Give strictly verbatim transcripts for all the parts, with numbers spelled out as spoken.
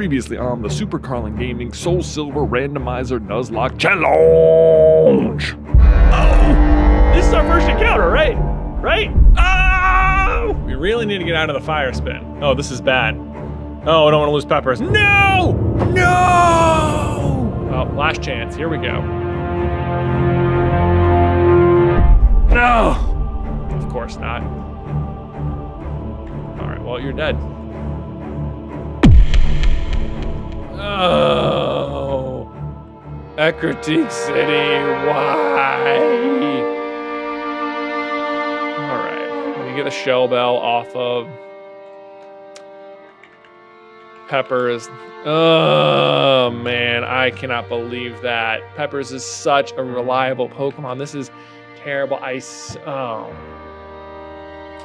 Previously on the Super Carlin Gaming Soul Silver Randomizer Nuzlocke Challenge. Oh, this is our first encounter, right? Right? Oh! We really need to get out of the fire spin. Oh, this is bad. Oh, I don't want to lose Peppers. No! No! Oh, last chance. Here we go. No! Of course not. All right. Well, you're dead. Oh, Ecruteak City, why? All right, let me get a shell bell off of Peppers. Oh man, I cannot believe that. Peppers is such a reliable Pokemon. This is terrible. I, oh,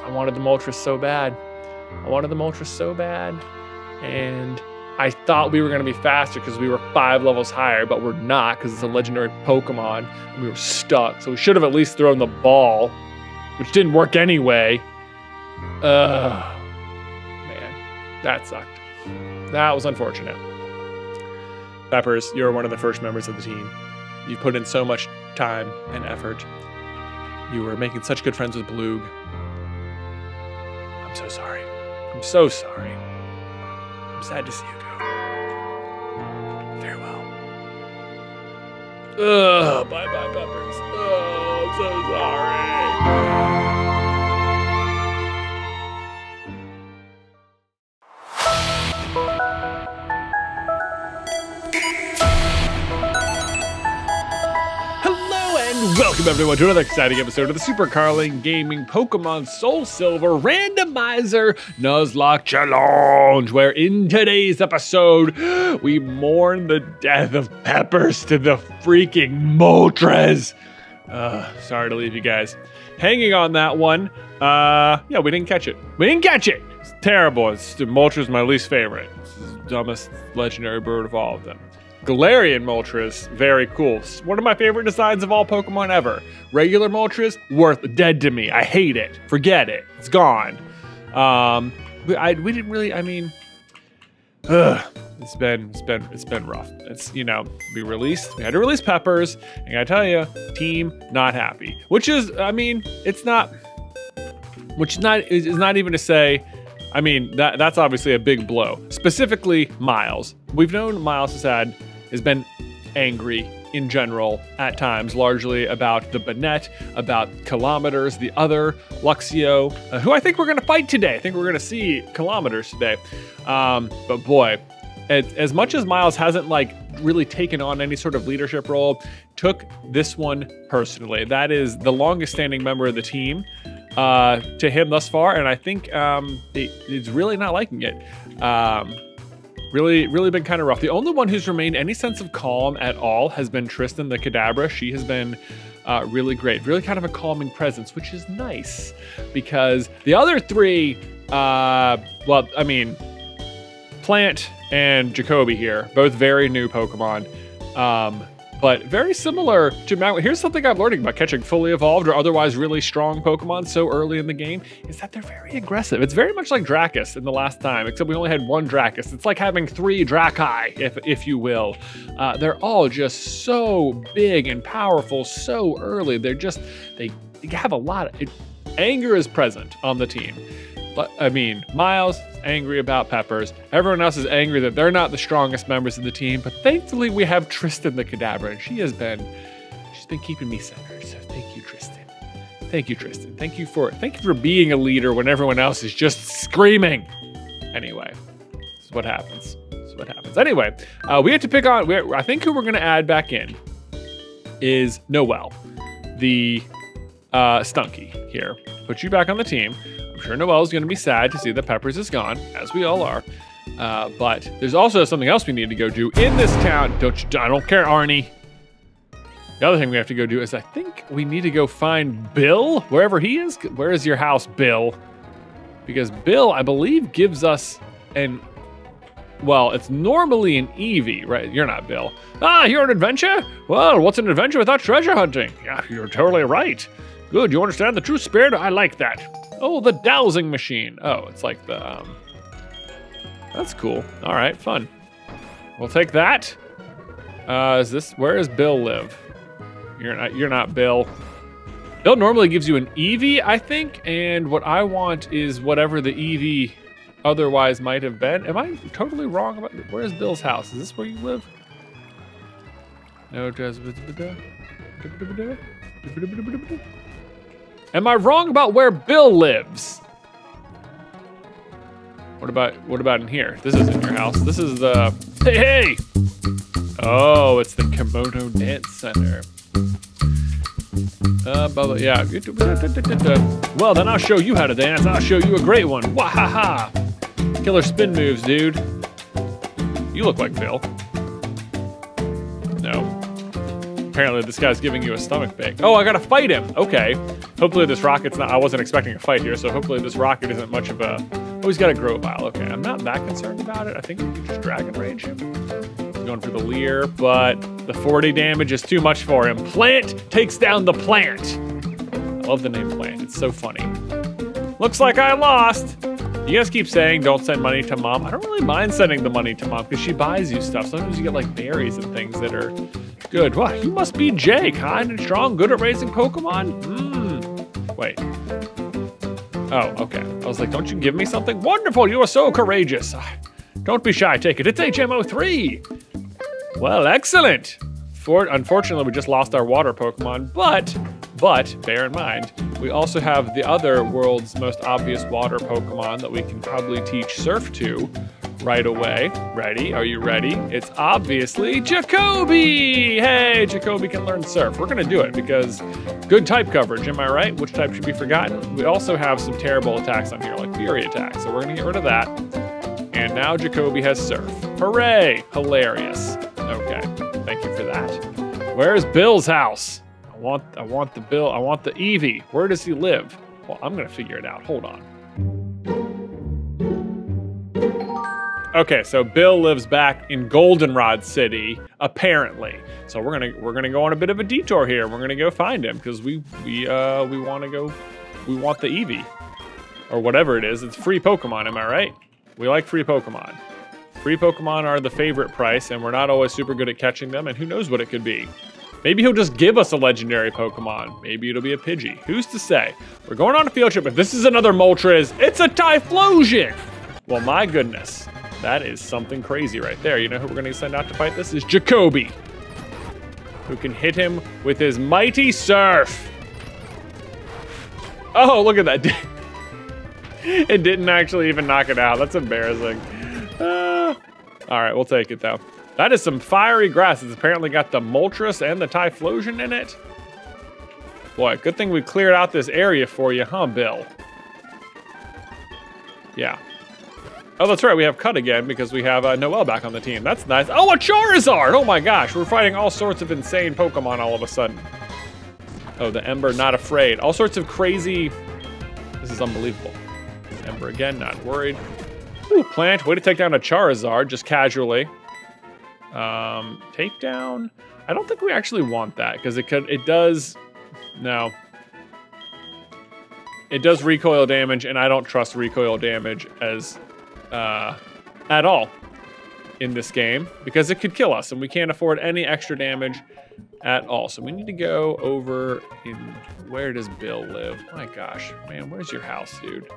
I wanted the Moltres so bad. I wanted the Moltres so bad, and I thought we were going to be faster because we were five levels higher, but we're not because it's a legendary Pokemon. And we were stuck, so we should have at least thrown the ball, which didn't work anyway. Ugh. Man, that sucked. That was unfortunate. Peppers, you're one of the first members of the team. You put in so much time and effort. You were making such good friends with Bloog. I'm so sorry. I'm so sorry. I'm sad to see you go. Ugh, bye bye, Peppers. Oh, I'm so sorry. Hello and welcome everyone to another exciting episode of the Super Carlin Gaming Pokemon Soul Silver Randomizer Nuzlocke Challenge, where in today's episode, we mourn the death of Peppers to the freaking Moltres. Uh, sorry to leave you guys hanging on that one. Uh, yeah, we didn't catch it. We didn't catch it. It's terrible. It's, Moltres, my least favorite. It's the dumbest legendary bird of all of them. Galarian Moltres, very cool. One of my favorite designs of all Pokemon ever. Regular Moltres, worth dead to me. I hate it. Forget it. It's gone. Um, I, we didn't really. I mean, ugh. It's been, it's been, it's been rough. It's, you know, we released, we had to release Peppers. I gotta tell you, team not happy, which is, I mean, it's not, which is not, is not even to say, I mean, that that's obviously a big blow. Specifically Miles. We've known Miles has had, has been angry in general at times, largely about the Banette, about Kilometers, the other Luxio, uh, who I think we're gonna fight today. I think we're gonna see Kilometers today. Um, but boy, as much as Miles hasn't like really taken on any sort of leadership role, took this one personally. That is the longest standing member of the team uh, to him thus far. And I think um, it, it's really not liking it. Um, really, really been kind of rough. The only one who's remained any sense of calm at all has been Tristan the Kadabra. She has been uh, really great, really kind of a calming presence, which is nice because the other three, uh, well, I mean, Plant and Jacoby here, both very new Pokemon, um, but very similar to Mount. Here's something I'm learning about catching fully evolved or otherwise really strong Pokemon so early in the game is that they're very aggressive. It's very much like Dracus in the last time, except we only had one Dracus. It's like having three Dracae, if, if you will. Uh, they're all just so big and powerful so early. They're just, they, they have a lot of, it, anger is present on the team. But, I mean, Miles is angry about Peppers. Everyone else is angry that they're not the strongest members of the team. But thankfully, we have Tristan the Kadabra, and she has been, she's been keeping me centered. So thank you, Tristan. Thank you, Tristan. Thank you for, thank you for being a leader when everyone else is just screaming. Anyway, this is what happens. This is what happens. Anyway, uh, we have to pick on. I think who we're gonna add back in is Noelle, the uh, Stunky here. Put you back on the team. I'm sure Noelle's going to be sad to see that Peppers is gone, as we all are. Uh, but there's also something else we need to go do in this town. Don't you, I don't care, Arnie. The other thing we have to go do is I think we need to go find Bill, wherever he is. Where is your house, Bill? Because Bill, I believe, gives us an... Well, it's normally an Eevee, right? You're not Bill. Ah, you're an adventure? Well, what's an adventure without treasure hunting? Yeah, you're totally right. Good, you understand the true spirit? I like that. Oh, the dowsing machine. Oh, it's like the, um, that's cool. All right, fun. We'll take that. Uh, is this, where does Bill live? You're not, you're not Bill. Bill normally gives you an Eevee, I think, and what I want is whatever the Eevee otherwise might have been. Am I totally wrong about, where's Bill's house? Is this where you live? No, am I wrong about where Bill lives? What about, what about in here? This isn't your house. This is the, hey, hey! Oh, it's the Kimono Dance Center. Uh, but yeah. Well, then I'll show you how to dance. I'll show you a great one. Wahaha! Killer spin moves, dude. You look like Bill. No. Apparently this guy's giving you a stomach bake. Oh, I gotta fight him. Okay. Hopefully this rocket's not, I wasn't expecting a fight here, so hopefully this rocket isn't much of a, oh, he's got a grow bile. Okay, I'm not that concerned about it. I think we can just Dragon Rage him. He's going for the Leer, but the forty damage is too much for him. Plant takes down the Plant. I love the name Plant, it's so funny. Looks like I lost. You guys keep saying don't send money to Mom. I don't really mind sending the money to Mom because she buys you stuff. Sometimes you get like berries and things that are good. Wow, you must be Jay, kind and strong, good at raising Pokemon. Mm. Wait. Oh, okay. I was like, don't you give me something? Wonderful, you are so courageous. Don't be shy, take it. It's H M O three. Well, excellent. For, unfortunately, we just lost our water Pokemon, but, but bear in mind, we also have the other world's most obvious water Pokemon that we can probably teach Surf to right away. Ready? Are you ready? It's obviously Jacoby! Hey, Jacoby can learn Surf. We're gonna do it because good type coverage, am I right? Which type should be forgotten? We also have some terrible attacks on here, like Fury attack, so we're gonna get rid of that. And now Jacoby has Surf. Hooray! Hilarious. Okay, thank you for that. Where's Bill's house? I want, I want the Bill, I want the Eevee. Where does he live? Well, I'm gonna figure it out, hold on. Okay, so Bill lives back in Goldenrod City, apparently. So we're gonna we're gonna go on a bit of a detour here. We're gonna go find him because we we uh we want to go, we want the Eevee or whatever it is. It's free Pokemon, am I right? We like free Pokemon. Free Pokemon are the favorite price, and we're not always super good at catching them. And who knows what it could be? Maybe he'll just give us a legendary Pokemon. Maybe it'll be a Pidgey. Who's to say? We're going on a field trip, but this is another Moltres. It's a Typhlosion. Well, my goodness. That is something crazy right there. You know who we're gonna send out to fight this? Is Jacoby, who can hit him with his mighty Surf. Oh, look at that. It didn't actually even knock it out. That's embarrassing. Uh, all right, we'll take it though. That is some fiery grass. It's apparently got the Moltres and the Typhlosion in it. Boy, good thing we cleared out this area for you, huh, Bill? Yeah. Oh, that's right, we have Cut again because we have uh, Noel back on the team. That's nice. Oh, a Charizard! Oh my gosh, we're fighting all sorts of insane Pokemon all of a sudden. Oh, the Ember, not afraid. All sorts of crazy, this is unbelievable. Ember again, not worried. Ooh, Plant, way to take down a Charizard, just casually. Um, take down, I don't think we actually want that because it could, it does, no. It does recoil damage and I don't trust recoil damage as Uh, at all in this game because it could kill us and we can't afford any extra damage at all. So we need to go over in, where does Bill live? My gosh, man, where's your house, dude?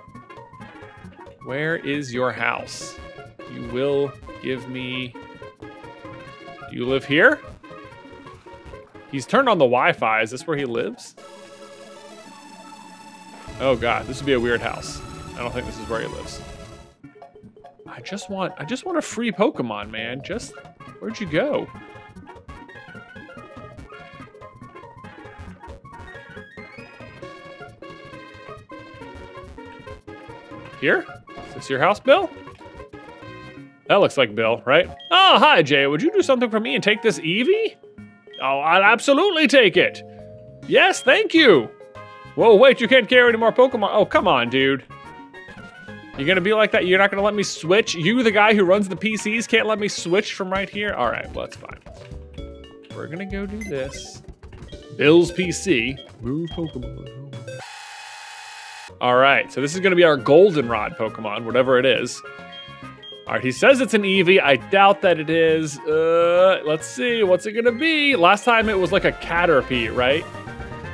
Where is your house? You will give me, do you live here? He's turned on the Wi-Fi, is this where he lives? Oh God, this would be a weird house. I don't think this is where he lives. I just want, I just want a free Pokemon, man. Just, where'd you go? Here? Is this your house, Bill? That looks like Bill, right? Oh, hi, Jay. Would you do something for me and take this Eevee? Oh, I'll absolutely take it. Yes, thank you. Whoa, wait, you can't carry any more Pokemon. Oh, come on, dude. You're gonna be like that? You're not gonna let me switch? You, the guy who runs the P Cs, can't let me switch from right here? All right, well, that's fine. We're gonna go do this. Bill's P C. Move Pokemon. All right, so this is gonna be our Goldenrod Pokemon, whatever it is. All right, he says it's an Eevee. I doubt that it is. Uh, let's see, what's it gonna be? Last time it was like a Caterpie, right?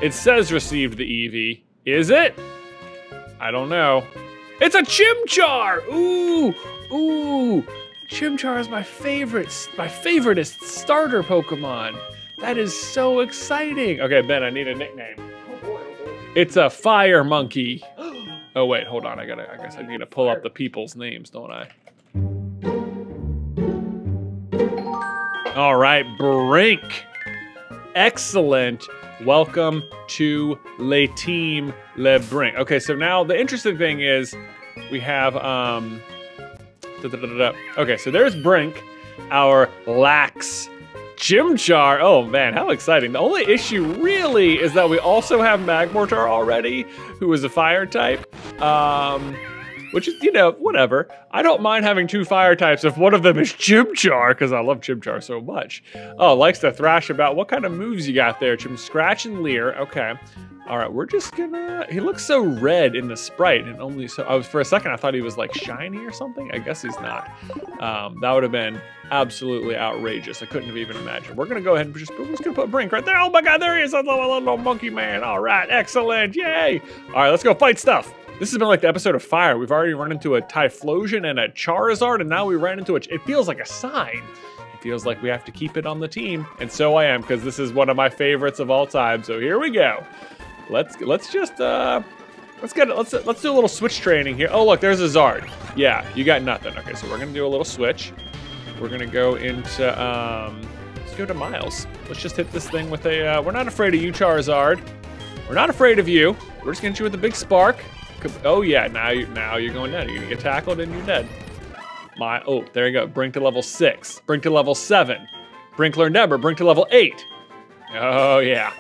It says received the Eevee. Is it? I don't know. It's a Chimchar! Ooh, ooh. Chimchar is my favorite, my favoriteest starter Pokemon. That is so exciting. Okay, Ben, I need a nickname. It's a fire monkey. Oh wait, hold on, I gotta, I guess I need to pull up the people's names, don't I? All right, Brink. Excellent. Welcome to Le Team Le Brink. Okay, so now the interesting thing is we have, um, da, da, da, da, da. Okay, so there's Brink, our lax Chimchar. Oh man, how exciting. The only issue really is that we also have Magmortar already, who is a fire type. Um, Which is, you know, whatever. I don't mind having two fire types if one of them is Chimchar, because I love Chimchar so much. Oh, likes to thrash about. What kind of moves you got there, Chim? Scratch and Leer. Okay. All right, we're just gonna... He looks so red in the sprite, and only so... I was, for a second, I thought he was, like, shiny or something. I guess he's not. Um, that would have been absolutely outrageous. I couldn't have even imagined. We're gonna go ahead and just... We're just gonna put Brink right there. Oh, my God, there he is. A little, little monkey man. All right, excellent. Yay. All right, let's go fight stuff. This has been like the episode of Fire. We've already run into a Typhlosion and a Charizard, and now we ran into a, it feels like a sign. It feels like we have to keep it on the team. And so I am, because this is one of my favorites of all time. So here we go. Let's let's just, uh, let's get it. Let's, let's do a little switch training here. Oh, look, there's a Zard. Yeah, you got nothing. Okay, so we're going to do a little switch. We're going to go into, um, let's go to Miles. Let's just hit this thing with a, uh, we're not afraid of you, Charizard. We're not afraid of you. We're just going to hit you with a big spark. Oh yeah, now you now you're going dead. You're gonna get tackled and you're dead. My oh, there you go. Brink to level six. Brink to level seven. Brink learned Ember. Brink to level eight. Oh yeah,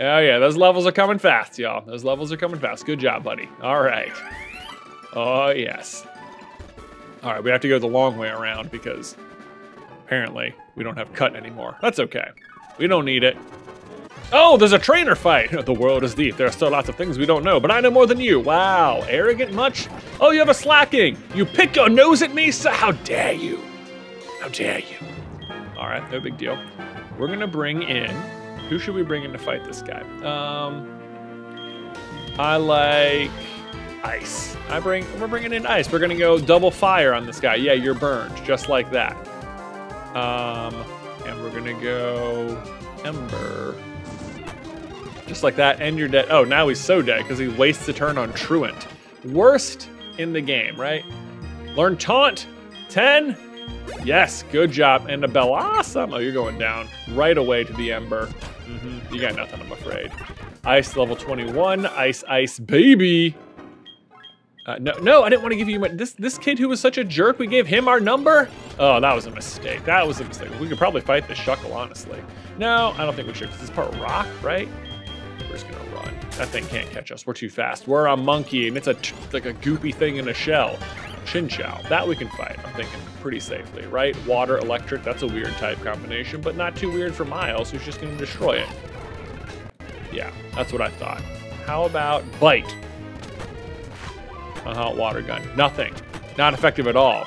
oh yeah. Those levels are coming fast, y'all. Those levels are coming fast. Good job, buddy. All right. Oh yes. All right, we have to go the long way around because apparently we don't have cut anymore. That's okay. We don't need it. Oh, there's a trainer fight. The world is deep. There are still lots of things we don't know, but I know more than you. Wow, arrogant much? Oh, you have a slacking. You pick your nose at me, so how dare you? How dare you? All right, no big deal. We're gonna bring in, who should we bring in to fight this guy? Um, I like ice. I bring, we're bringing in ice. We're gonna go double fire on this guy. Yeah, you're burned, just like that. Um, and we're gonna go Ember. Just like that, and you're dead. Oh, now he's so dead because he wastes a turn on Truant. Worst in the game, right? Learn Taunt, ten. Yes, good job. And a Bell, awesome. Oh, you're going down right away to the Ember. Mm-hmm. You got nothing, I'm afraid. Ice level twenty-one, Ice Ice Baby. Uh, no, no, I didn't want to give you my, this, this kid who was such a jerk, we gave him our number? Oh, that was a mistake. That was a mistake. We could probably fight this Shuckle, honestly. No, I don't think we should, because it's part rock, right? We're just gonna run. That thing can't catch us. We're too fast. We're a monkey, and it's a t like a goopy thing in a shell. Chinchou. That we can fight, I'm thinking, pretty safely, right? Water, electric, that's a weird type combination, but not too weird for Miles, who's just gonna destroy it. Yeah, that's what I thought. How about Bite? Uh-huh, water gun. Nothing. Not effective at all.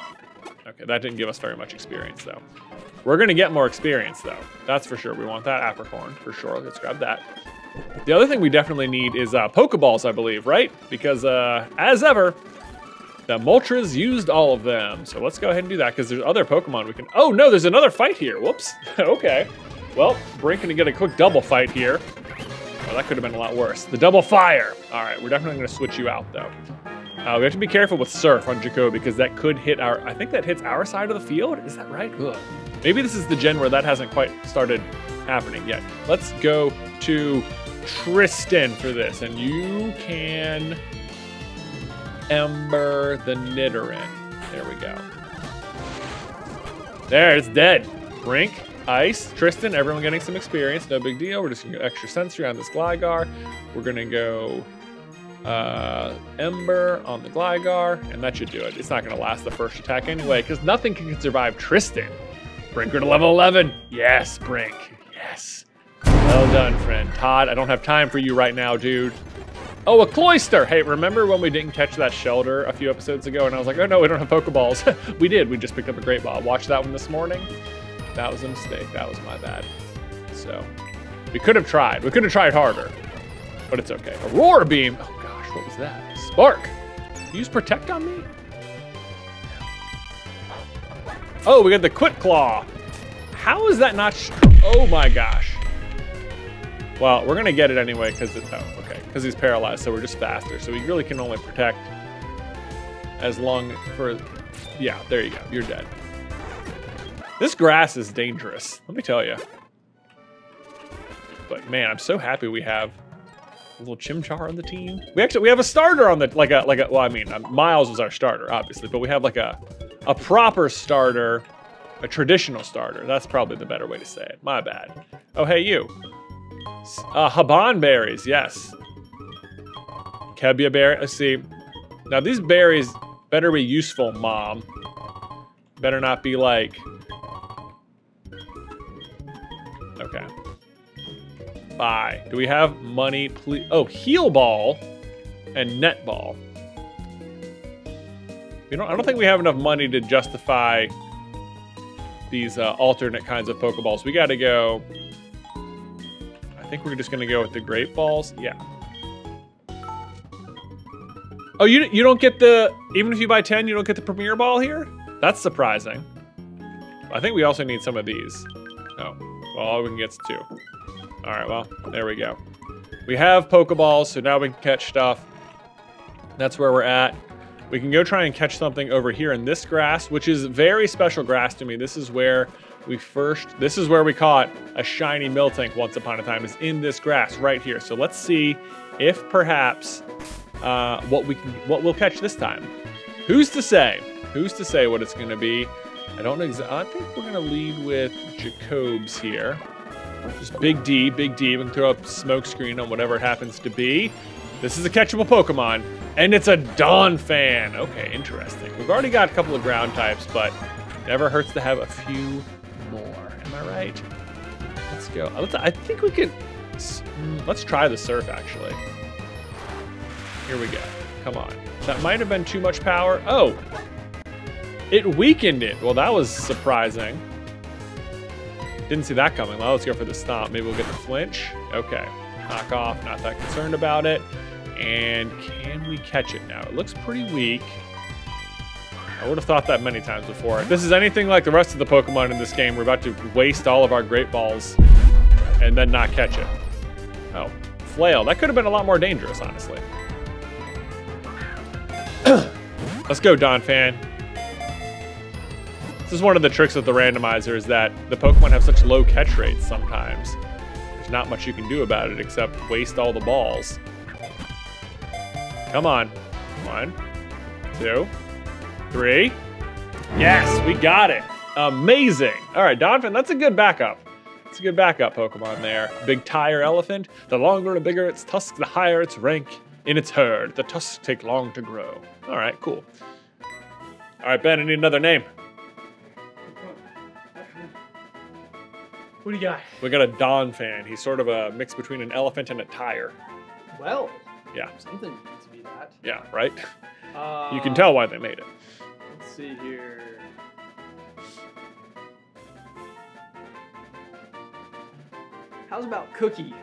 Okay, that didn't give us very much experience, though. We're gonna get more experience, though. That's for sure. We want that Apricorn, for sure. Let's grab that. The other thing we definitely need is uh, Pokeballs, I believe, right? Because, uh, as ever, the Moltres used all of them. So let's go ahead and do that, because there's other Pokemon we can... Oh, no, there's another fight here. Whoops. Okay. Well, Brink gonna get a quick double fight here. Oh, that could have been a lot worse. The double fire. All right, we're definitely going to switch you out, though. Uh, we have to be careful with Surf on Jacoby, because that could hit our... I think that hits our side of the field. Is that right? Ugh. Maybe this is the gen where that hasn't quite started happening yet. Let's go to Tristan for this, and you can Ember the Nidoran. There we go. There, it's dead. Brink, Ice, Tristan, everyone getting some experience. No big deal. We're just going to go extra sensory on this Gligar. We're going to go uh, Ember on the Gligar, and that should do it. It's not going to last the first attack anyway, because nothing can survive Tristan. Brink, we're to level eleven. Yes, Brink. Yes. Well done, friend. Todd, I don't have time for you right now, dude. Oh, a cloister! Hey, remember when we didn't catch that shelter a few episodes ago and I was like, oh no, we don't have Pokeballs. We did, we just picked up a Great Ball. Watched that one this morning. That was a mistake, that was my bad. So, we could have tried. We could have tried harder, but it's okay. Aurora Beam! Oh gosh, what was that? Spark! Use Protect on me? Oh, we got the Quick Claw. How is that not, oh my gosh. Well, we're gonna get it anyway, because it's, oh, okay. Because he's paralyzed, so we're just faster. So we really can only protect as long for, yeah, there you go, you're dead. This grass is dangerous, let me tell you. But man, I'm so happy we have a little Chimchar on the team. We actually, we have a starter on the, like a, like a, well, I mean, Miles was our starter, obviously, but we have like a, a proper starter, a traditional starter. That's probably the better way to say it. My bad. Oh, hey, you. Uh, Haban berries, yes. Kebia berry, let's see. Now these berries better be useful, Mom. Better not be like... Okay. Bye. Do we have money, please? Oh, heal ball and net ball. You know, I don't think we have enough money to justify these uh, alternate kinds of Pokeballs. We gotta go... I think we're just gonna go with the Great Balls. Yeah. Oh, you you don't get the, even if you buy ten, you don't get the Premier Ball here? That's surprising. I think we also need some of these. Oh, well, all we can get is two. All right, well, there we go. We have Pokeballs, so now we can catch stuff. That's where we're at. We can go try and catch something over here in this grass, which is very special grass to me. This is where we first, this is where we caught a shiny Miltank once upon a time, is in this grass right here. So let's see if perhaps uh, what we can, what we'll catch this time. Who's to say? Who's to say what it's gonna be? I don't know exactly. I think we're gonna lead with Jacobs here. Just Big D, Big D. We can throw up Smokescreen on whatever it happens to be. This is a catchable Pokemon, and it's a Donphan. Okay, interesting. We've already got a couple of ground types, but never hurts to have a few more. Am I right? Let's go. I think we could, let's try the surf actually. Here we go, come on. That might have been too much power. Oh, it weakened it. Well, that was surprising. Didn't see that coming. Well, let's go for the stomp. Maybe we'll get the flinch. Okay, knock off, not that concerned about it. And can we catch it now? It looks pretty weak. I would have thought that many times before. If this is anything like the rest of the Pokemon in this game, we're about to waste all of our Great Balls and then not catch it. Oh, flail. That could have been a lot more dangerous, honestly. Let's go, Donphan. This is one of the tricks with the randomizer, is that the Pokemon have such low catch rates sometimes. There's not much you can do about it except waste all the balls. Come on. One, two, three. Yes, we got it. Amazing. All right, Donphan, that's a good backup. It's a good backup Pokemon there. Big tire elephant. The longer and bigger its tusk, the higher its rank in its herd. The tusks take long to grow. All right, cool. All right, Ben, I need another name. What do you got? We got a Donphan. He's sort of a mix between an elephant and a tire. Well, yeah. Something needs to be that. Yeah, right? Uh, you can tell why they made it. Let's see here. How's about Cookie?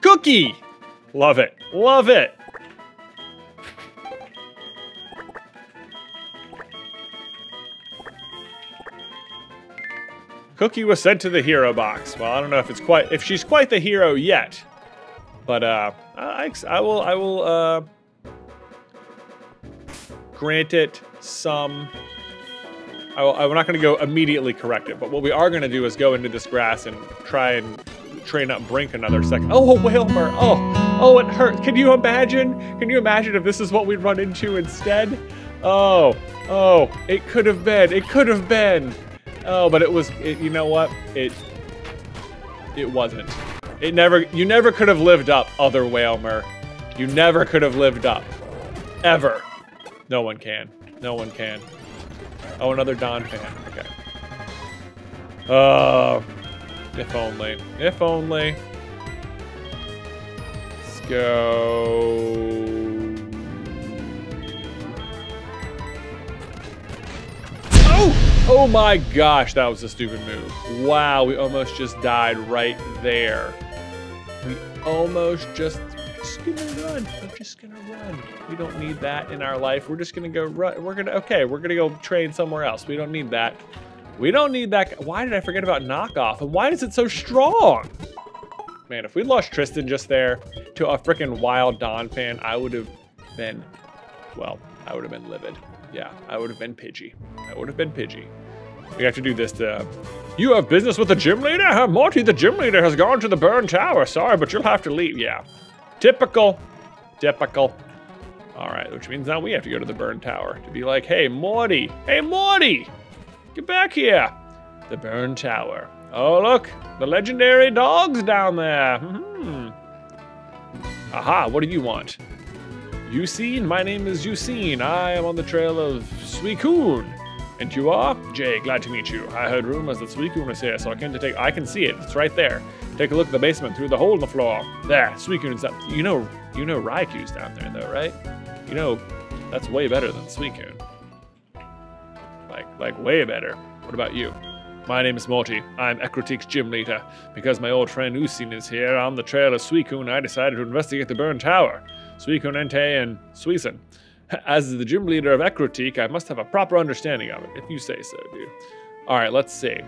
Cookie! Love it. Love it. Cookie was sent to the hero box. Well, I don't know if it's quite, if she's quite the hero yet, but uh, I, I will, I will uh, grant it some. I, I'm not going to go immediately correct it, but what we are going to do is go into this grass and try and train up Brink another second. Oh, a Whalmer. Oh, oh, it hurts. Can you imagine? Can you imagine if this is what we'd run into instead? Oh, oh, it could have been. It could have been. Oh, but it was, it, you know what? It, it wasn't. It never, you never could have lived up, other Whalmer. You never could have lived up. Ever. No one can. No one can. Oh, another Donphan. Okay. Oh, if only. If only. Let's go. Oh my gosh, that was a stupid move. Wow, we almost just died right there. We almost just, just gonna run. I'm just gonna run. We don't need that in our life. We're just gonna go run. We're gonna, okay, we're gonna go train somewhere else. We don't need that. We don't need that. Why did I forget about knockoff? And why is it so strong? Man, if we lost Tristan just there to a freaking wild Donphan, I would have been, well, I would have been livid. Yeah, I would have been Pidgey. I would have been Pidgey. We have to do this to... You have business with the gym leader? Morty, the gym leader, has gone to the Burn Tower. Sorry, but you'll have to leave. Yeah. Typical. Typical. All right, which means now we have to go to the Burn Tower to be like, hey, Morty. Hey, Morty! Get back here. The Burn Tower. Oh, look. The legendary dog's down there. Mm-hmm. Aha, what do you want? Eusine, my name is Eusine. I am on the trail of Suicune. And you are? Jay, glad to meet you. I heard rumors that Suicune is here, so I came to take... I can see it. It's right there. Take a look at the basement through the hole in the floor. There, Suicune's up. You know, you know Ryukyu's down there, though, right? You know, that's way better than Suicune. Like, like, way better. What about you? My name is Morty. I'm Ekrotik's gym leader. Because my old friend Eusine is here on the trail of Suicune, I decided to investigate the Burn Tower. Suikunente and Suisen. As the gym leader of Ekrotik, I must have a proper understanding of it, if you say so, dude. All right, let's see. It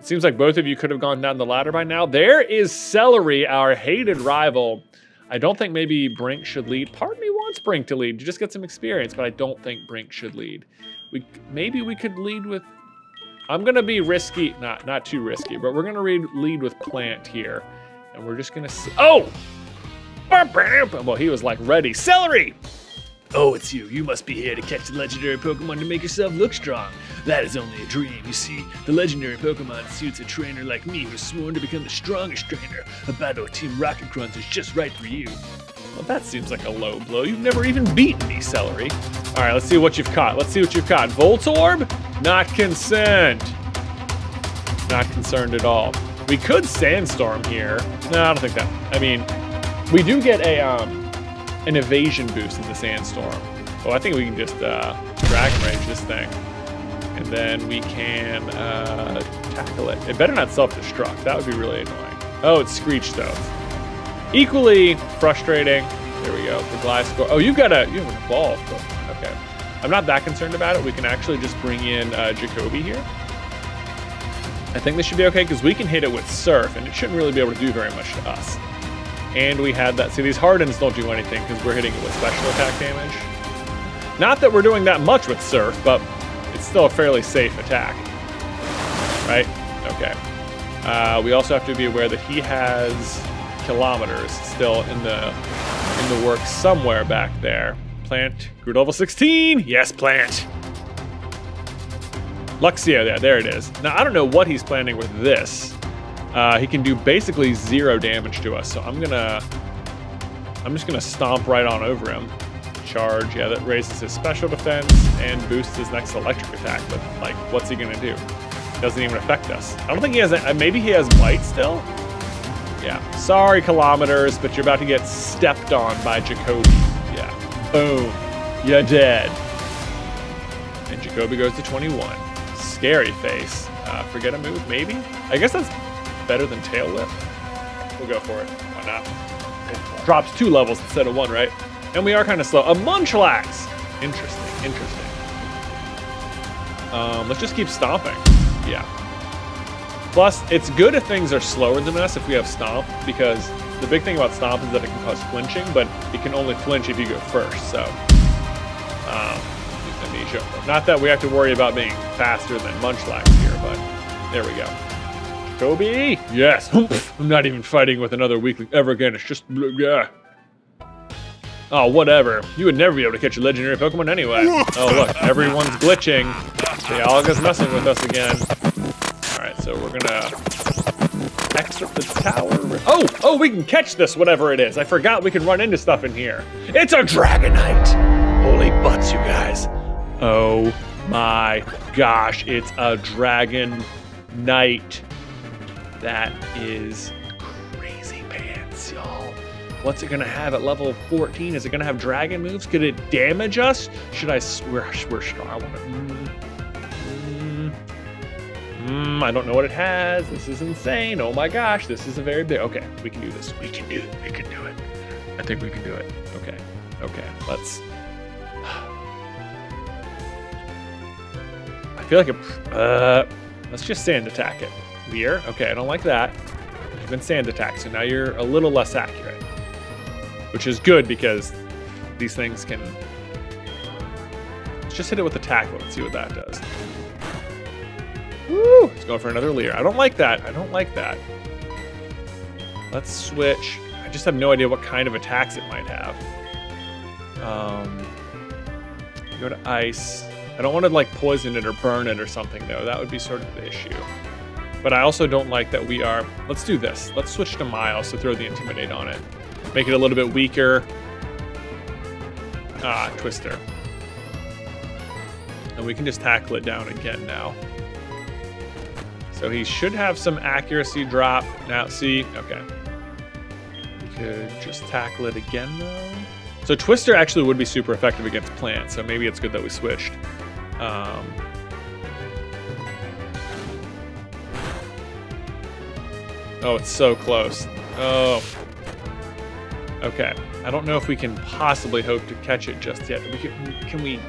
seems like both of you could have gone down the ladder by now. There is Celery, our hated rival. I don't think maybe Brink should lead. Part of me wants Brink to lead. You just get some experience, but I don't think Brink should lead. We Maybe we could lead with... I'm gonna be risky, not not too risky, but we're gonna read, lead with Plant here. And we're just gonna see, oh! Well, he was like ready. Celery! Oh, it's you. You must be here to catch the legendary Pokemon to make yourself look strong. That is only a dream, you see. The legendary Pokemon suits a trainer like me who's sworn to become the strongest trainer. A battle of Team Rocket Crunch is just right for you. Well, that seems like a low blow. You've never even beaten me, Celery. All right, let's see what you've caught. Let's see what you've caught. Voltorb? Not concerned. Not concerned at all. We could Sandstorm here. No, I don't think that... I mean, we do get a um, an evasion boost in the Sandstorm. Oh, I think we can just uh, Dragon Rage this thing. And then we can uh, tackle it. It better not self-destruct. That would be really annoying. Oh, it's Screech, though. Equally frustrating. There we go. The Gliscor. Oh, you've got a, you have a ball. Okay. I'm not that concerned about it. We can actually just bring in uh, Jacoby here. I think this should be okay because we can hit it with Surf, and it shouldn't really be able to do very much to us. And we had that. See, these hardens don't do anything because we're hitting it with special attack damage. Not that we're doing that much with Surf, but it's still a fairly safe attack. Right? Okay. Uh, we also have to be aware that he has kilometers still in the in the works somewhere back there. Plant, grew to level sixteen. Yes, Plant. Luxio, there, there it is. Now, I don't know what he's planning with this. Uh, he can do basically zero damage to us, so I'm gonna, I'm just gonna stomp right on over him. Charge, yeah, that raises his special defense and boosts his next electric attack, but like, what's he gonna do? Doesn't even affect us. I don't think he has, a, maybe he has Blight still? Yeah, sorry Kilometers, but you're about to get stepped on by Jacoby. Yeah, boom, you're dead. And Jacoby goes to twenty-one. Scary face. Uh, forget a move, maybe? I guess that's better than Tail Whip. We'll go for it. Why not? It drops two levels instead of one, right? And we are kind of slow. A Munchlax! Interesting, interesting. Um, let's just keep stomping. Yeah. Plus, it's good if things are slower than us if we have Stomp, because the big thing about Stomp is that it can cause flinching, but it can only flinch if you go first, so. Um, not that we have to worry about being faster than Munchlax here, but there we go. Kobe! Yes! I'm not even fighting with another weakling ever again, it's just... Blah. Oh, whatever. You would never be able to catch a legendary Pokemon anyway. Oh, look, everyone's glitching. Dialga's messing with us again. Alright, so we're gonna... exit the tower... Oh! Oh, we can catch this, whatever it is! I forgot we can run into stuff in here. It's a Dragonite! Holy butts, you guys. Oh my gosh, it's a Dragonite. That is crazy pants, y'all. What's it gonna have at level fourteen? Is it gonna have dragon moves? Could it damage us? Should I swear we're strong? I wanna, mm, mm, Mm, I don't know what it has. This is insane. Oh my gosh, this is a very big. Okay, we can do this. We can do it. We can do it. I think we can do it. Okay. Okay. Let's. I feel like a. Uh, let's just sand attack it. Weir. Okay, I don't like that. You've been sand attacked, so now you're a little less accurate, which is good because these things can. Let's just hit it with a tackle and see what that does. Woo! Let's go for another Leer. I don't like that. I don't like that. Let's switch. I just have no idea what kind of attacks it might have. Um, go to ice. I don't want to like poison it or burn it or something though. That would be sort of the issue. But I also don't like that we are. Let's do this. Let's switch to Miles to throw the Intimidate on it. Make it a little bit weaker. Ah, Twister. And we can just tackle it down again now. So he should have some accuracy drop. Now, see, okay. We could just tackle it again, though. So Twister actually would be super effective against Plant, so maybe it's good that we switched. Um, oh, it's so close. Oh. Okay, I don't know if we can possibly hope to catch it just yet. We can, can we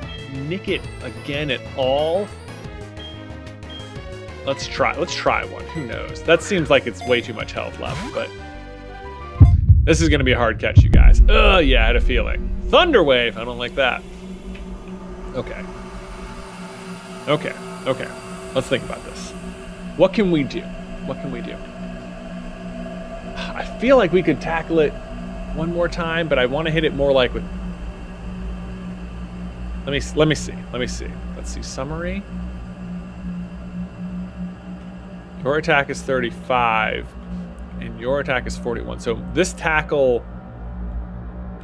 nick it again at all? Let's try, let's try one, who knows? That seems like it's way too much health left, but this is gonna be a hard catch, you guys. Oh yeah, I had a feeling. Thunder Wave, I don't like that. Okay. Okay, okay, let's think about this. What can we do? What can we do? I feel like we could tackle it one more time, but I wanna hit it more like with, let me, let me see, let me see. Let's see, summary. Your attack is thirty-five, and your attack is forty-one. So this tackle,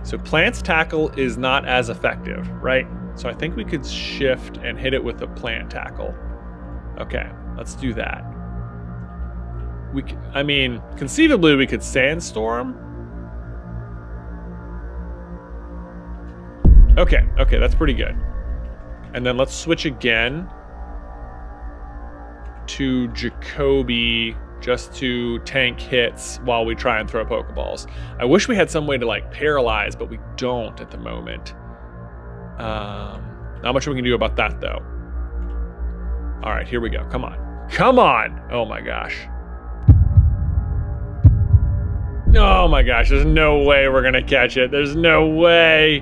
so Plant's tackle is not as effective, right? So I think we could shift and hit it with a Plant tackle. Okay, let's do that. We, I mean, conceivably we could Sandstorm. Okay, okay, that's pretty good. And then let's switch again to Jacoby just to tank hits while we try and throw Pokeballs. I wish we had some way to like paralyze, but we don't at the moment. Um, not much we can do about that though. All right, here we go, come on. Come on, oh my gosh. Oh my gosh, there's no way we're gonna catch it. There's no way.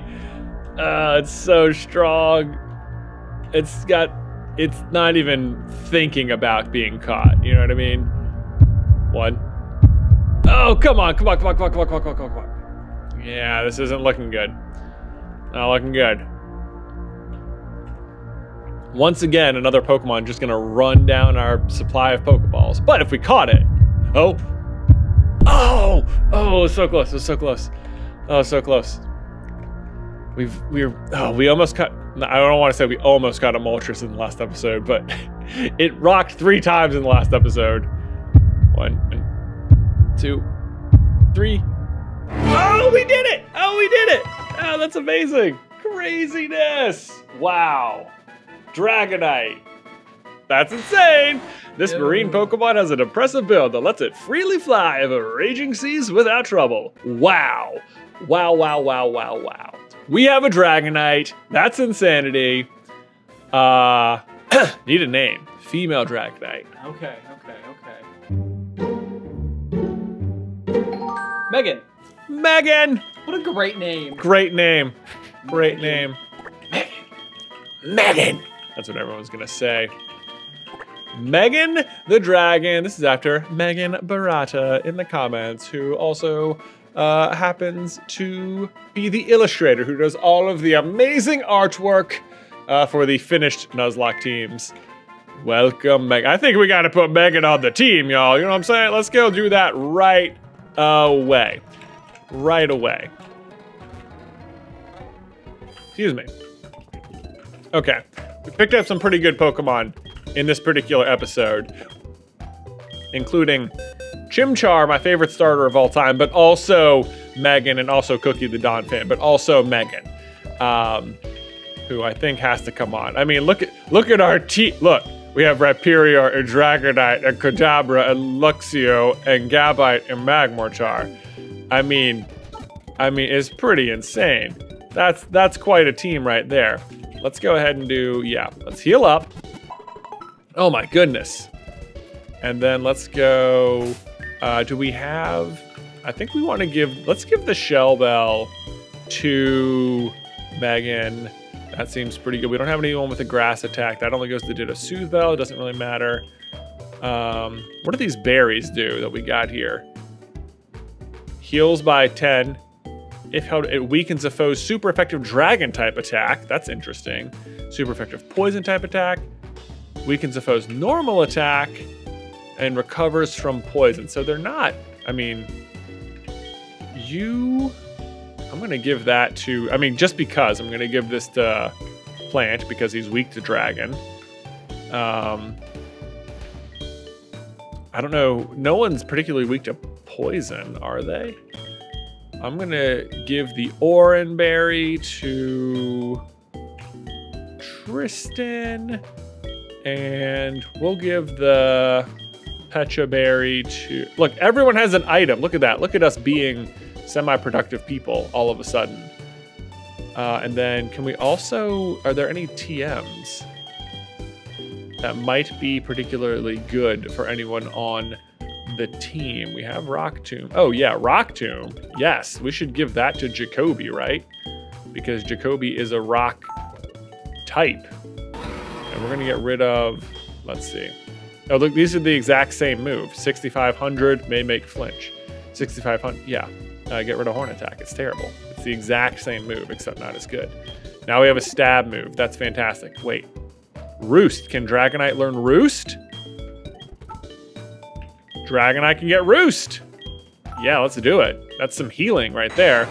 Uh, it's so strong. It's got, it's not even thinking about being caught. You know what I mean? One. Oh, come on, come on, come on, come on, come on, come on, come on, come on. Yeah, this isn't looking good. Not looking good. Once again, another Pokemon just gonna run down our supply of Pokeballs. But if we caught it, oh. Oh, oh, so close, it was so close. Oh, so close. We've, we're, oh, we almost caught. I don't want to say we almost got a Moltres in the last episode, but it rocked three times in the last episode. One, two, three. Oh, we did it! Oh, we did it! Oh, that's amazing. Craziness. Wow. Dragonite. That's insane. This Ew. Marine Pokemon has an impressive build that lets it freely fly over raging seas without trouble. Wow. Wow, wow, wow, wow, wow. We have a Dragonite. That's insanity. Uh, need a name. Female Dragonite. Okay, okay, okay. Megan. Megan. What a great name. Great name. Great Megan. name. Megan. Megan. That's what everyone's gonna say. Megan the Dragon. This is after Megan Barata in the comments, who also Uh, happens to be the illustrator who does all of the amazing artwork uh, for the finished Nuzlocke teams. Welcome, Megan. I think we gotta put Megan on the team, y'all. You know what I'm saying? Let's go do that right away. Right away. Excuse me. Okay, we picked up some pretty good Pokemon in this particular episode, including Chimchar, my favorite starter of all time, but also Megan, and also Cookie the Donphan, but also Megan, um, who I think has to come on. I mean, look at look at our team. Look, We have Rhyperior and Dragonite and Kadabra and Luxio and Gabite and Magmortar. I mean, I mean, it's pretty insane. That's that's quite a team right there. Let's go ahead and do, yeah, let's heal up. Oh my goodness. And then let's go, uh, do we have, I think we want to give, let's give the Shell Bell to Megan. That seems pretty good. We don't have anyone with a grass attack. That only goes to the Ditto Soothe Bell. It doesn't really matter. Um, what do these berries do that we got here? Heals by ten. If held, it weakens a foe's super effective dragon type attack. That's interesting. Super effective poison type attack. Weakens a foe's normal attack and recovers from poison. So they're not, I mean, you, I'm gonna give that to, I mean, just because I'm gonna give this to Plant because he's weak to dragon. Um, I don't know, no one's particularly weak to poison, are they? I'm gonna give the Oran Berry to Tristan, and we'll give the Pecha Berry to, look, everyone has an item. Look at that. Look at us being semi-productive people all of a sudden. Uh, and then can we also, are there any T Ms that might be particularly good for anyone on the team? We have Rock Tomb. Oh yeah, Rock Tomb. Yes, we should give that to Jacoby, right? Because Jacoby is a rock type. And we're gonna get rid of, let's see. Oh look, these are the exact same move. sixty-five hundred may make flinch. sixty-five hundred, yeah. Uh, get rid of Horn Attack, it's terrible. It's the exact same move, except not as good. Now we have a stab move, that's fantastic. Wait, Roost, can Dragonite learn Roost? Dragonite can get Roost. Yeah, let's do it. That's some healing right there.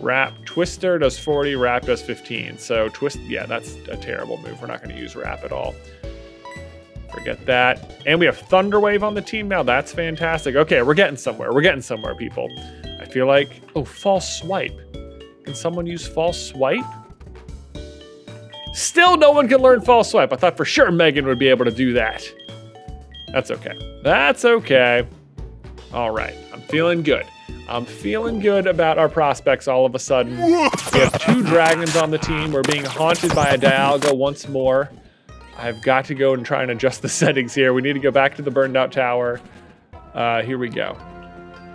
Wrap, Twister does forty, Wrap does fifteen. So twist, yeah, that's a terrible move. We're not gonna use Wrap at all. Forget that. And we have Thunder Wave on the team now. That's fantastic. Okay, we're getting somewhere. We're getting somewhere, people. I feel like, oh, False Swipe. Can someone use False Swipe? Still no one can learn False Swipe. I thought for sure Megan would be able to do that. That's okay. That's okay. All right, I'm feeling good. I'm feeling good about our prospects all of a sudden. We have two dragons on the team. We're being haunted by a Dialga once more. I've got to go and try and adjust the settings here. We need to go back to the burned out tower. Uh, here we go.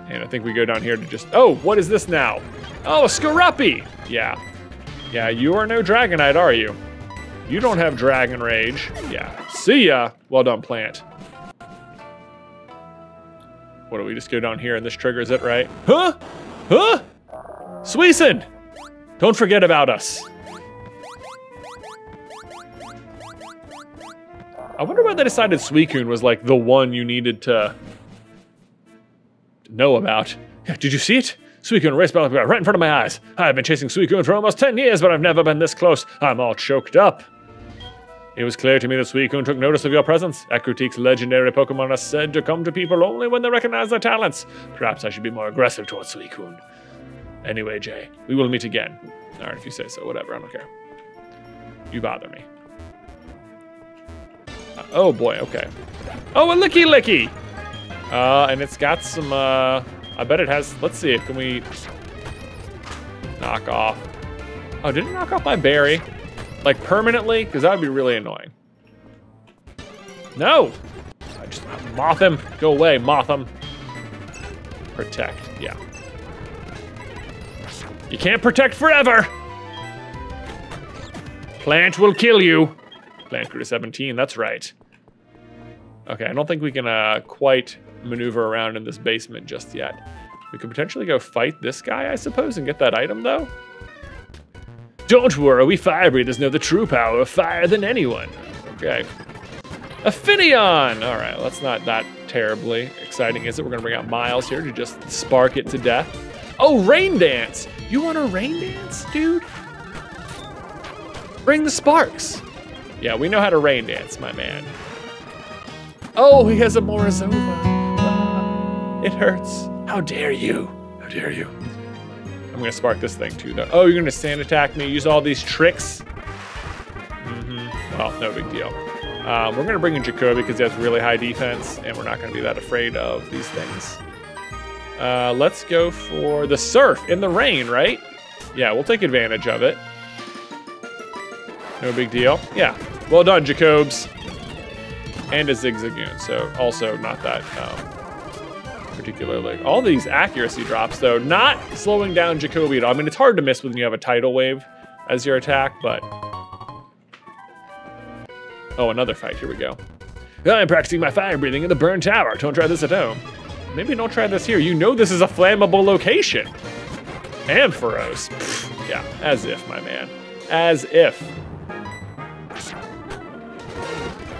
And I think we go down here to just, oh, what is this now? Oh, a Skorupi. Yeah. Yeah, you are no Dragonite, are you? You don't have Dragon Rage. Yeah, see ya. Well done, Plant. What do we just go down here and this triggers it, right? Huh? Huh? Suicune! Don't forget about us. I wonder why they decided Suicune was like the one you needed to know about. Yeah, did you see it? Suicune raced by right in front of my eyes. I've been chasing Suicune for almost ten years, but I've never been this close. I'm all choked up. It was clear to me that Suicune took notice of your presence. Aquatique's legendary Pokemon are said to come to people only when they recognize their talents. Perhaps I should be more aggressive towards Suicune. Anyway, Jay, we will meet again. All right, if you say so, whatever, I don't care. You bother me. Uh, oh boy, okay. Oh, a Licky Licky! Uh, and it's got some, uh, I bet it has, let's see, can we knock off? Oh, did it knock off my berry? Like permanently? Because that would be really annoying. No! I just moth him. Go away, moth him. Protect, yeah. You can't protect forever! Plant will kill you. Plant grew to seventeen, that's right. Okay, I don't think we can uh, quite maneuver around in this basement just yet. We could potentially go fight this guy, I suppose, and get that item though. Don't worry, we fire breathers know the true power of fire than anyone. Okay. Finneon! All right, well, that's not that terribly exciting, is it? We're gonna bring out Miles here to just spark it to death. Oh, Rain Dance! You want a Rain Dance, dude? Bring the sparks. Yeah, we know how to Rain Dance, my man. Oh, he has a Morizova. Ah, it hurts. How dare you? How dare you? I'm gonna spark this thing too, though. Oh, you're gonna sand attack me, use all these tricks? Mm-hmm. Well, no big deal. Um, we're going to bring in Jacoby because he has really high defense, and we're not going to be that afraid of these things. Uh, let's go for the surf in the rain, right? Yeah, we'll take advantage of it. No big deal. Yeah. Well done, Jacobs. And a Zigzagoon, so also not that um, particularly. All these accuracy drops, though, not slowing down Jacoby at all. I mean, it's hard to miss when you have a tidal wave as your attack, but... Oh, another fight. Here we go. I'm practicing my fire breathing in the Burn Tower. Don't try this at home. Maybe don't try this here. You know this is a flammable location. Ampharos. Pfft. Yeah, as if, my man. As if.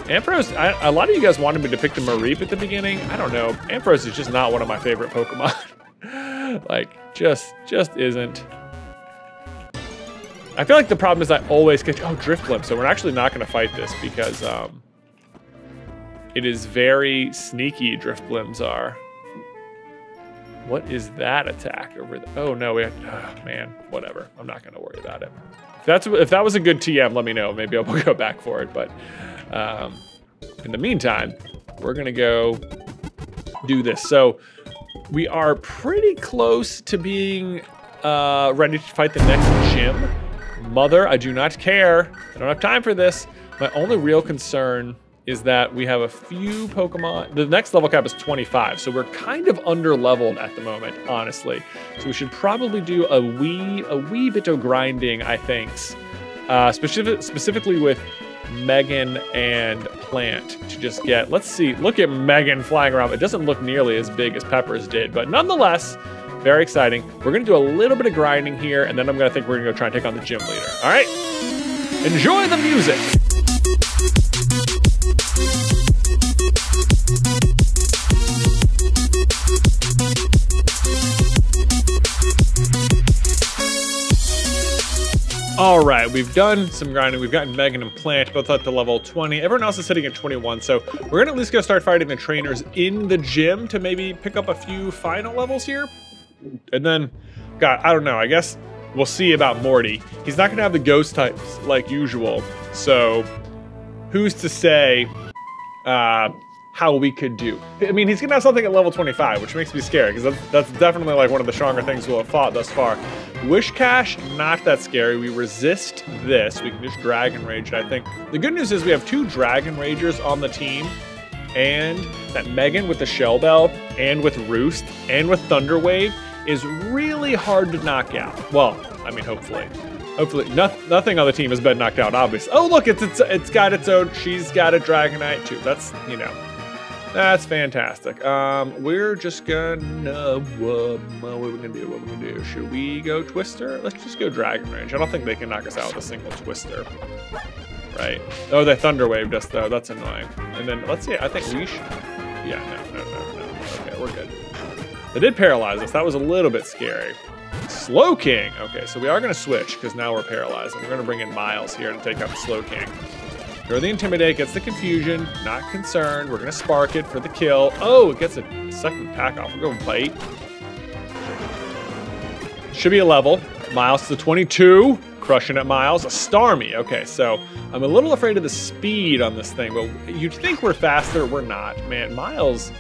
Ampharos, I, a lot of you guys wanted me to pick the Mareep at the beginning. I don't know. Ampharos is just not one of my favorite Pokemon. Like, just, just isn't. I feel like the problem is I always get, oh, Drift Limp. So we're actually not going to fight this because um, it is very sneaky, Drift Limbs are. What is that attack over there? Oh, no, we had, oh, man, whatever. I'm not going to worry about it. If, that's, if that was a good T M, let me know. Maybe I'll go back for it. But um, in the meantime, we're going to go do this. So we are pretty close to being uh, ready to fight the next gym. Mother, I do not care. I don't have time for this. My only real concern is that we have a few Pokemon. The next level cap is twenty-five, so we're kind of under-leveled at the moment, honestly. So we should probably do a wee, a wee bit of grinding, I think. Uh, specific, specifically with Megan and Plant to just get, let's see, look at Megan flying around. It doesn't look nearly as big as Peppers did, but nonetheless, very exciting. We're gonna do a little bit of grinding here, and then I'm gonna think we're gonna go try and take on the gym leader. All right, enjoy the music. All right, we've done some grinding. We've gotten Megan and Plant both up to level twenty. Everyone else is sitting at twenty-one, so we're gonna at least go start fighting the trainers in the gym to maybe pick up a few final levels here. And then, God, I don't know. I guess we'll see about Morty. He's not going to have the ghost types like usual. So who's to say uh, how we could do? I mean, he's going to have something at level twenty-five, which makes me scared because that's, that's definitely like one of the stronger things we'll have fought thus far. Wish Cash, not that scary. We resist this. We can just Dragon Rage it, I think. The good news is we have two Dragon Ragers on the team. And that Megan with the Shell Bell and with Roost and with Thunder Wave is really hard to knock out. Well, I mean, hopefully. Hopefully, no, nothing on the team has been knocked out, obviously. Oh, look, it's, it's it's got its own. She's got a Dragonite, too. That's, you know, that's fantastic. Um, we're just gonna, what, what are we gonna do? What are we gonna do? Should we go Twister? Let's just go Dragon Rage. I don't think they can knock us out with a single Twister. Right. Oh, they Thunder Waved us, though. That's annoying. And then, let's see, I think we should... Yeah, no, no, no, no. Okay, we're good. They did paralyze us. That was a little bit scary. Slow King. Okay, so we are going to switch, because now we're paralyzed. And we're going to bring in Miles here to take out the Slow King. Throw the Intimidate, gets the Confusion. Not concerned. We're going to Spark it for the kill. Oh, it gets a second pack off. We're going to Bite. Should be a level. Miles to the twenty-two. Crushing at Miles. A Starmie. Okay, so I'm a little afraid of the speed on this thing, but you'd think we're faster. We're not. Man, Miles,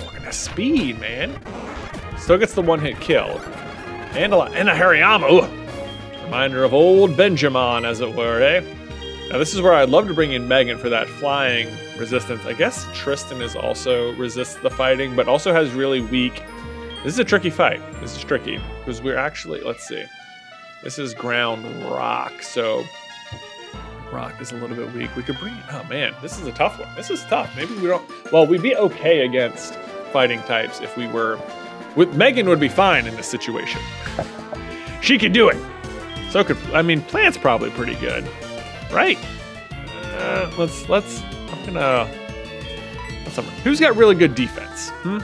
we're gonna speed, man. Still gets the one-hit kill. And a, and a Hariyama. Ooh. Reminder of old Benjamin, as it were, eh? Now, this is where I'd love to bring in Megan for that flying resistance. I guess Tristan is also resists the fighting, but also has really weak... This is a tricky fight. This is tricky, because we're actually... Let's see. This is ground rock, so rock is a little bit weak. We could bring it. Oh, man, this is a tough one. This is tough. Maybe we don't... Well, we'd be okay against fighting types if we were... With Megan would be fine in this situation. She could do it. So could... I mean, Plant's probably pretty good, right? Uh, let's... Let's... I'm gonna... Let's, who's got really good defense? Hmm?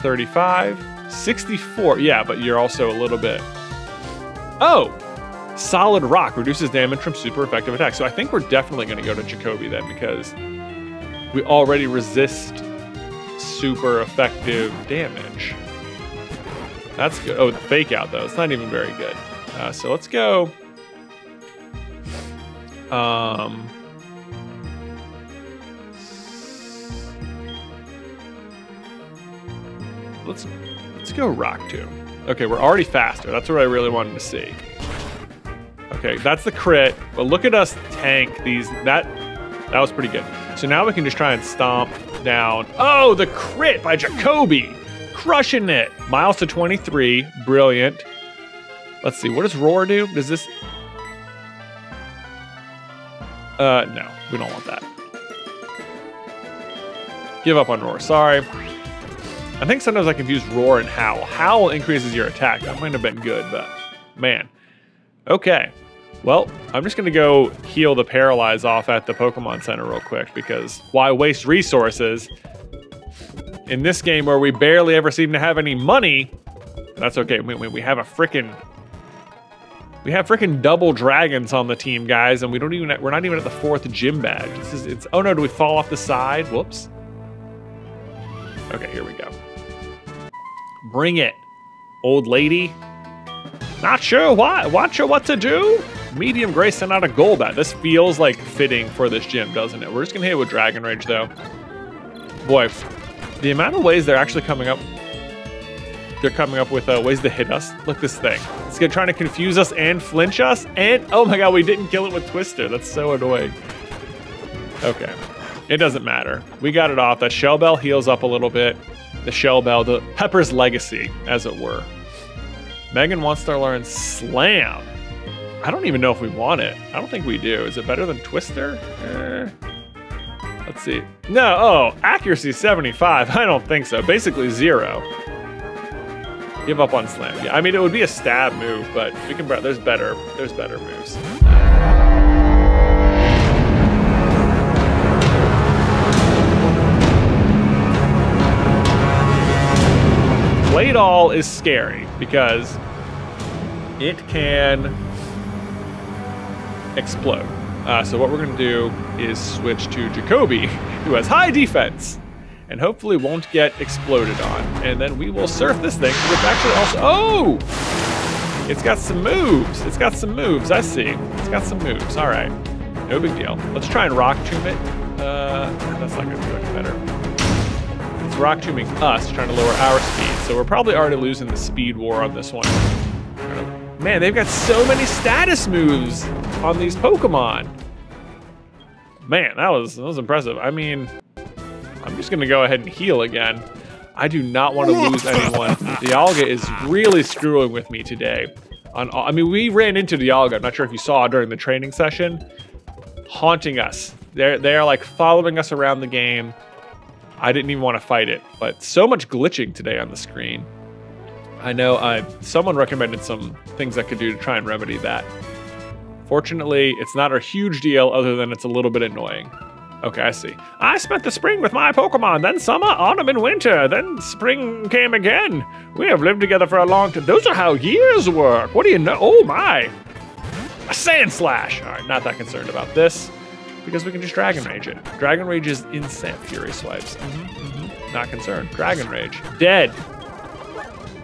thirty-five? sixty-four? Yeah, but you're also a little bit... Oh! Solid Rock reduces damage from super effective attacks. So I think we're definitely going to go to Jacoby then, because we already resist super effective damage. That's good. Oh, the Fake Out, though. It's not even very good. Uh, so let's go... Um, let's let's go rock tomb. Okay, we're already faster. That's what I really wanted to see. Okay, that's the crit. But look at us tank these. That that was pretty good. So now we can just try and stomp down. Oh, the crit by Jacoby. Crushing it. Miles to twenty-three. Brilliant. Let's see. What does Roar do? Does this... Uh, no. We don't want that. Give up on Roar. Sorry. I think sometimes I confuse Roar and Howl. Howl increases your attack. That might have been good, but... Man. Okay. Well, I'm just going to go heal the Paralyze off at the Pokemon Center real quick, because why waste resources in this game where we barely ever seem to have any money? That's okay. We, we, we have a frickin'... We have frickin' double dragons on the team, guys, and we don't even... We're not even at the fourth gym badge. This is... It's... Oh, no. Do we fall off the side? Whoops. Okay, here we go. Bring it, old lady. Not sure why. Not sure what to do. Medium Gray sent out a Golbat. This feels like fitting for this gym, doesn't it? We're just gonna hit it with Dragon Rage, though. Boy, the amount of ways they're actually coming up, they're coming up with uh, ways to hit us. Look, this thing. It's gonna trying to confuse us and flinch us. And oh my God, we didn't kill it with Twister. That's so annoying. Okay, it doesn't matter. We got it off. That Shell Bell heals up a little bit. The Shell Bell, the Pepper's legacy, as it were. Megan wants to learn Slam. I don't even know if we want it. I don't think we do. Is it better than Twister? Uh, let's see. No, oh, accuracy seventy-five. I don't think so. Basically zero. Give up on Slam. Yeah, I mean, it would be a stab move, but we can. There's better. There's better moves. Blade All is scary because it can explode. Uh, so what we're gonna do is switch to Jacoby, who has high defense and hopefully won't get exploded on. And then we will surf this thing, which actually also, oh! It's got some moves, it's got some moves, I see. It's got some moves, all right, no big deal. Let's try and rock tomb it. Uh, that's not gonna do any better. Rock tombing us, trying to lower our speed. So we're probably already losing the speed war on this one. Man, they've got so many status moves on these Pokemon. Man, that was that was impressive. I mean, I'm just gonna go ahead and heal again. I do not want to lose anyone. Dialga is really screwing with me today. On, I mean, we ran into Dialga. I'm not sure if you saw during the training session, haunting us. They're they're like following us around the game. I didn't even want to fight it, but so much glitching today on the screen. I know I someone recommended some things I could do to try and remedy that. Fortunately, it's not a huge deal other than it's a little bit annoying. Okay, I see. I spent the spring with my Pokemon, then summer, autumn, and winter, then spring came again. We have lived together for a long time. Those are how years work. What do you know? Oh my. A Sand Slash. All right, not that concerned about this, because we can just Dragon Rage it. Dragon Rage is instant Fury Swipes. Mm-hmm, mm-hmm. Not concerned. Dragon Rage. Dead.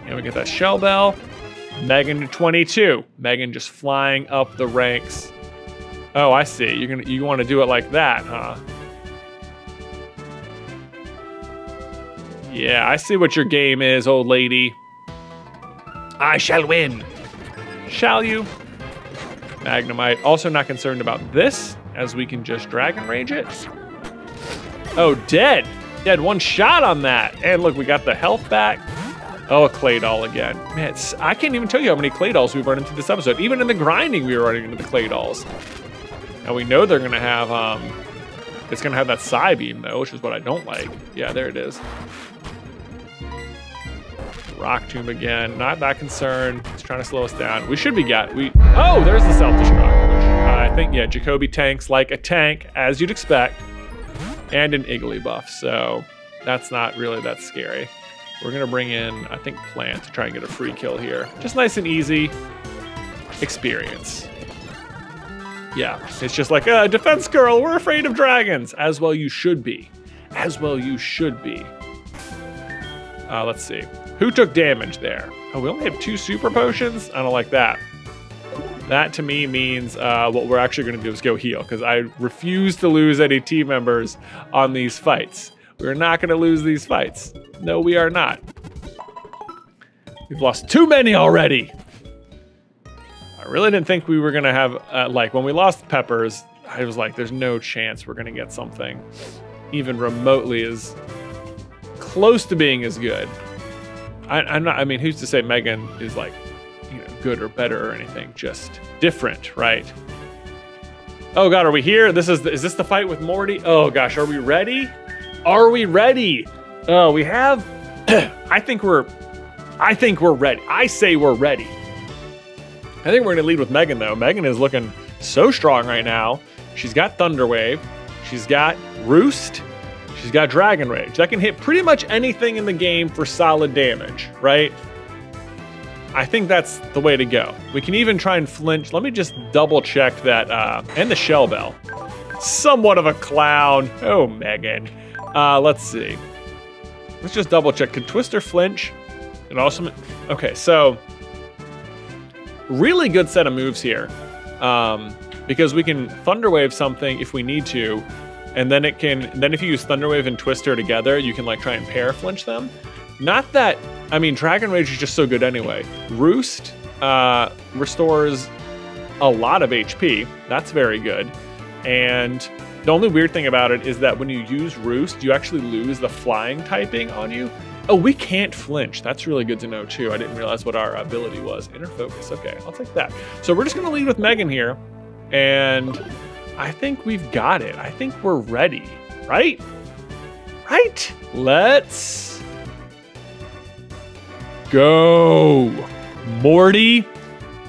And we get that Shell Bell. Megan to twenty-two. Megan just flying up the ranks. Oh, I see. You're gonna, you want to do it like that, huh? Yeah, I see what your game is, old lady. I shall win. Shall you? Magnemite. Also not concerned about this, as we can just Dragon Rage it. Oh, dead. Dead, one shot on that. And look, we got the health back. Oh, a Clay Doll again. Man, it's, I can't even tell you how many Clay Dolls we've run into this episode. Even in the grinding, we were running into the Clay Dolls. Now we know they're gonna have, um, it's gonna have that Psy Beam though, which is what I don't like. Yeah, there it is. Rock Tomb again, not that concerned. It's trying to slow us down. We should be got, we, oh, there's the self-destruct. I think, yeah, Jacoby tanks like a tank, as you'd expect, and an Iggly buff, so that's not really that scary. We're gonna bring in, I think, Plant to try and get a free kill here. Just nice and easy experience. Yeah, it's just like, uh, defense girl, we're afraid of dragons. As well you should be. As well you should be. Uh, let's see. Who took damage there? Oh, we only have two super potions? I don't like that. That to me means uh, what we're actually going to do is go heal, because I refuse to lose any team members on these fights. We're not going to lose these fights. No, we are not. We've lost too many already. I really didn't think we were gonna have, uh, like when we lost Peppers, I was like, there's no chance we're gonna get something even remotely as close to being as good. I, I'm not, I mean, who's to say Megan is like, you know, good or better or anything, just different, right? Oh God, are we here? This is, the, is this the fight with Morty? Oh gosh, are we ready? Are we ready? Oh, uh, we have, I think we're, I think we're ready. I say we're ready. I think we're gonna lead with Megan though. Megan is looking so strong right now. She's got Thunder Wave, she's got Roost, she's got Dragon Rage. That can hit pretty much anything in the game for solid damage, right? I think that's the way to go. We can even try and flinch. Let me just double check that, uh, and the Shell Bell. Somewhat of a clown. Oh, Megan. Uh, let's see. Let's just double check. Can Twister flinch? It also, okay, so really good set of moves here um, because we can Thunder Wave something if we need to, and then it can, then if you use Thunder Wave and Twister together, you can like try and pair flinch them. Not that, I mean, Dragon Rage is just so good anyway. Roost uh, restores a lot of H P. That's very good. And the only weird thing about it is that when you use Roost, you actually lose the flying typing on you. Oh, we can't flinch. That's really good to know too. I didn't realize what our ability was. Inner Focus, okay, I'll take that. So we're just gonna lead with Megan here. And I think we've got it. I think we're ready, right? Right? Let's go. Morty,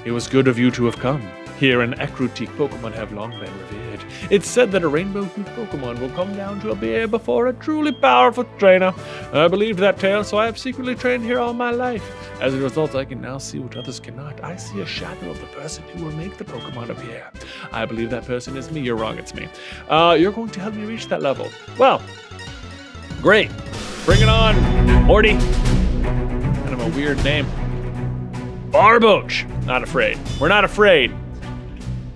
it was good of you to have come. Here in Ekrutik, Pokemon have long been revered. It's said that a rainbow-hued Pokemon will come down to appear before a truly powerful trainer. I believed that tale, so I have secretly trained here all my life. As a result, I can now see what others cannot. I see a shadow of the person who will make the Pokemon appear. I believe that person is me. You're wrong, it's me. Uh, you're going to help me reach that level. Well, great. Bring it on, Morty. A weird name. Barboach. Not afraid. We're not afraid.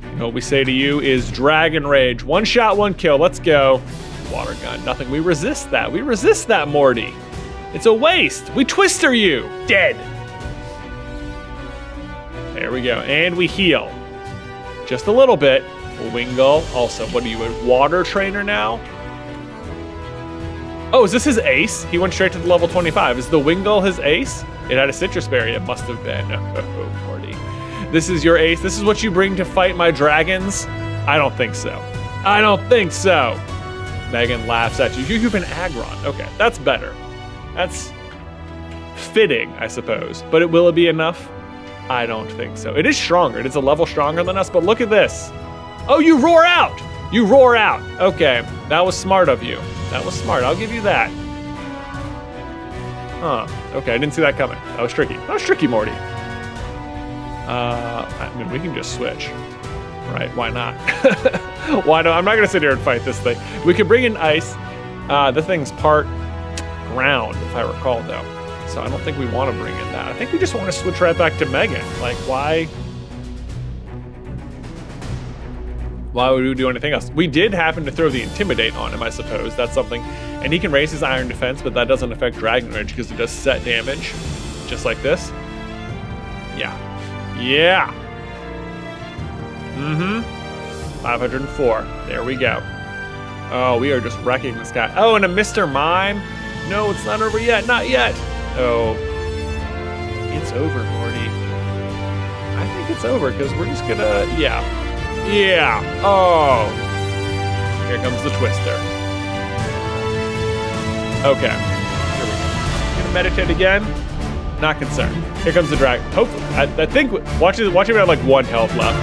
And what we say to you is Dragon Rage. One shot, one kill. Let's go. Water gun. Nothing. We resist that. We resist that, Morty. It's a waste. We Twister you. Dead. There we go. And we heal. Just a little bit. Wingull. Also, what are you, a water trainer now? Oh, is this his ace? He went straight to the level twenty-five. Is the Wingull his ace? It had a citrus berry, it must have been. Oh, Morty. This is your ace? This is what you bring to fight my dragons? I don't think so. I don't think so. Megan laughs at you. You've been Aggron. Okay, that's better. That's fitting, I suppose. But it, will it be enough? I don't think so. It is stronger. It is a level stronger than us, but look at this. Oh, you roar out. You roar out. Okay, that was smart of you. That was smart, I'll give you that. Huh, okay, I didn't see that coming. That was tricky. That was tricky, Morty. Uh, I mean, we can just switch. Right, why not? Why not? I'm not gonna sit here and fight this thing. We could bring in ice. Uh, the thing's part ground, if I recall, though. So I don't think we wanna bring in that. I think we just wanna switch right back to Megan. Like, why? Why would we do anything else? We did happen to throw the Intimidate on him, I suppose. That's something. And he can raise his Iron Defense, but that doesn't affect Dragon Rage because it does set damage, just like this. Yeah. Yeah. Mm-hmm. five hundred four. There we go. Oh, we are just wrecking this guy. Oh, and a Mister Mime. No, it's not over yet. Not yet. Oh. It's over, Morty. I think it's over because we're just gonna, yeah. Yeah, oh. Here comes the Twister. Okay, here we go. Gonna meditate again? Not concerned. Here comes the Dragon. Hopefully, I, I think, watch him have like one health left.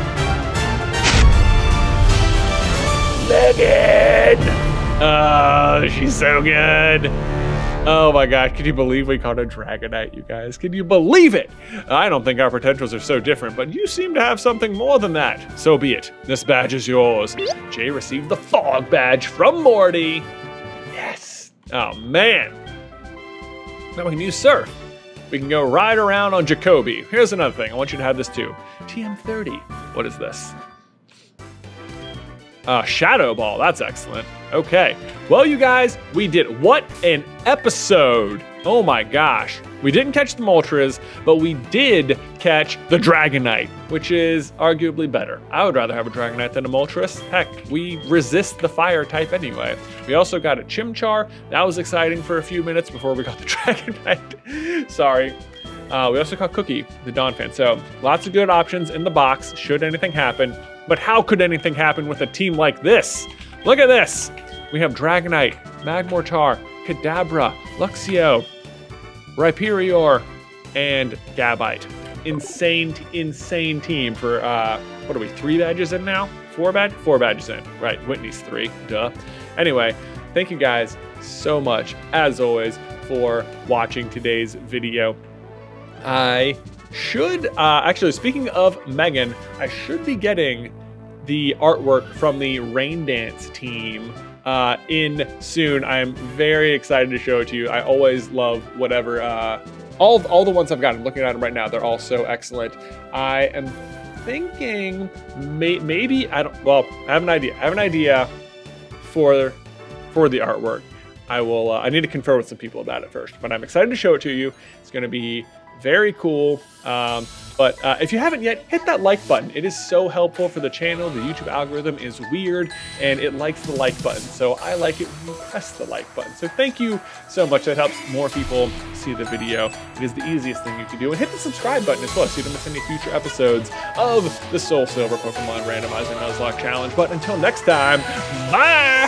Megan! Oh, she's so good. Oh my God, can you believe we caught a Dragonite, you guys? Can you believe it? I don't think our potentials are so different, but you seem to have something more than that. So be it, this badge is yours. Jay received the Fog Badge from Morty. Yes, oh man. Now we can use Surf. We can go ride around on Jacoby. Here's another thing, I want you to have this too. T M thirty, what is this? Uh, Shadow Ball, that's excellent. Okay, well you guys, we did, what an episode. Oh my gosh. We didn't catch the Moltres, but we did catch the Dragonite, which is arguably better. I would rather have a Dragonite than a Moltres. Heck, we resist the fire type anyway. We also got a Chimchar. That was exciting for a few minutes before we got the Dragonite. Sorry. Uh, we also got Cookie, the Donphan. So lots of good options in the box should anything happen. But how could anything happen with a team like this? Look at this. We have Dragonite, Magmortar, Kadabra, Luxio, Rhyperior, and Gabite. Insane, insane team for, uh, what are we, three badges in now? Four badges? Four badges in. Right, Whitney's three, duh. Anyway, thank you guys so much, as always, for watching today's video. I should, uh, actually, speaking of Megan, I should be getting the artwork from the Rain Dance team uh, in soon. I am very excited to show it to you. I always love whatever, uh, all, of, all the ones I've gotten, looking at them right now, they're all so excellent. I am thinking may, maybe, I don't, well, I have an idea. I have an idea for, for the artwork. I will, uh, I need to confer with some people about it first, but I'm excited to show it to you. It's gonna be very cool. Um, but uh, if you haven't yet, hit that like button. It is so helpful for the channel. The YouTube algorithm is weird and it likes the like button. So I like it when you press the like button. So thank you so much. That helps more people see the video. It is the easiest thing you can do. And hit the subscribe button as well so you don't miss any future episodes of the Soul Silver Pokemon Randomizer Nuzlocke Challenge. But until next time, bye!